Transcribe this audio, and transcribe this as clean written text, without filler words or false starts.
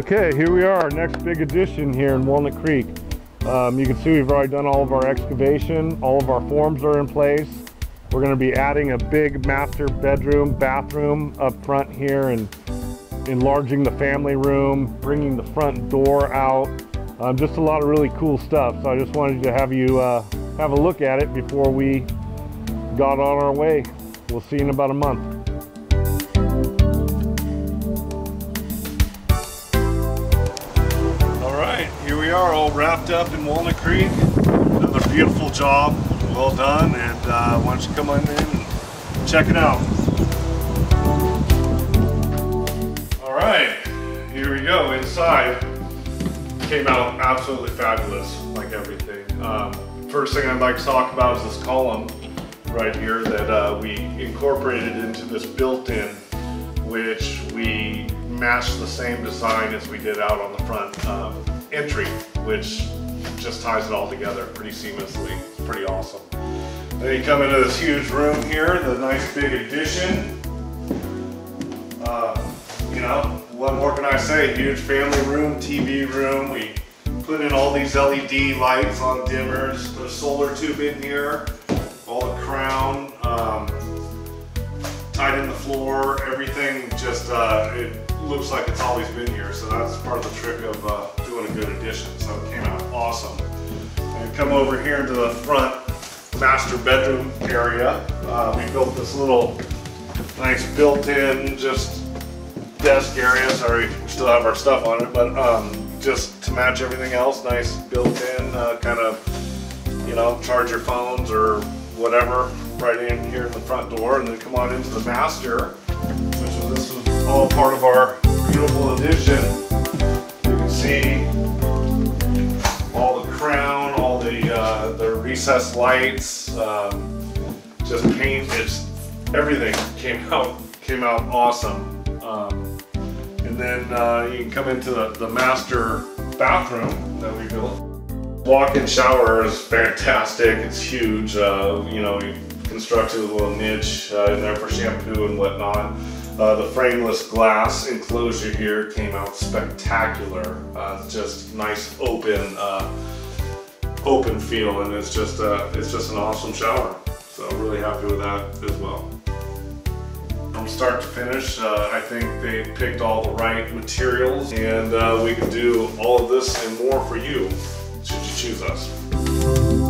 Okay, here we are, next big addition here in Walnut Creek. You can see we've already done all of our excavation, all of our forms are in place. We're going to be adding a big master bedroom, bathroom up front here and enlarging the family room, bringing the front door out. Just a lot of really cool stuff. So I just wanted to have you have a look at it before we got on our way. We'll see you in about a month. Here we are, all wrapped up in Walnut Creek. Another beautiful job, well done, and why don't you come on in and check it out. All right, here we go inside. Came out absolutely fabulous, like everything. First thing I'd like to talk about is this column right here that we incorporated into this built-in, which we matched the same design as we did out on the front entry, which just ties it all together pretty seamlessly. It's pretty awesome. Then you come into this huge room here, the nice big addition. You know, what more can I say? Huge family room, TV room. We put in all these LED lights on dimmers. There's solar tube in here, all the crown, tied in the floor, everything just, it looks like it's always been here, so that's part of the trick of doing a good addition. So it came out awesome. And come over here into the front master bedroom area. We built this little nice built-in just desk area. Sorry, we still have our stuff on it, but just to match everything else, nice built-in kind of, you know, charge your phones or whatever right in here in the front door, and then come on into the master. This was all part of our beautiful addition. You can see all the crown, all the recessed lights, just paint. It's everything came out awesome. And then you can come into the master bathroom that we built. Walk-in shower is fantastic. It's huge. You know, we constructed a little niche in there for shampoo and whatnot. The frameless glass enclosure here came out spectacular. Just nice open, open feel, and it's just an awesome shower. So really happy with that as well. From start to finish, I think they picked all the right materials, and we can do all of this and more for you should you choose us.